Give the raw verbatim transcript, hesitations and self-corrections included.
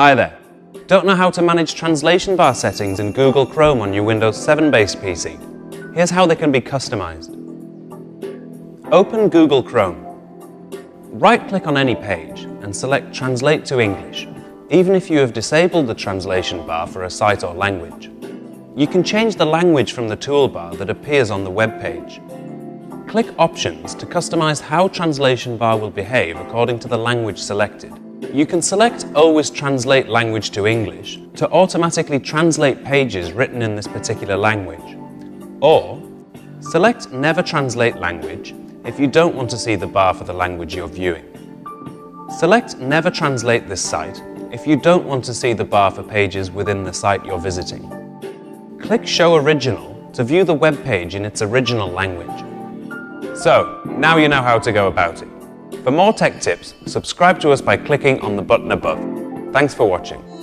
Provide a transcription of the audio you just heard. Hi there. Don't know how to manage translation bar settings in Google Chrome on your Windows seven based P C? Here's how they can be customized. Open Google Chrome. Right-click on any page and select Translate to English, even if you have disabled the translation bar for a site or language. You can change the language from the toolbar that appears on the web page. Click Options to customize how translation bar will behave according to the language selected. You can select Always Translate Language to English to automatically translate pages written in this particular language. Or select Never Translate Language if you don't want to see the bar for the language you're viewing. Select Never Translate This Site if you don't want to see the bar for pages within the site you're visiting. Click Show Original to view the web page in its original language. So, now you know how to go about it. For more tech tips, subscribe to us by clicking on the button above. Thanks for watching.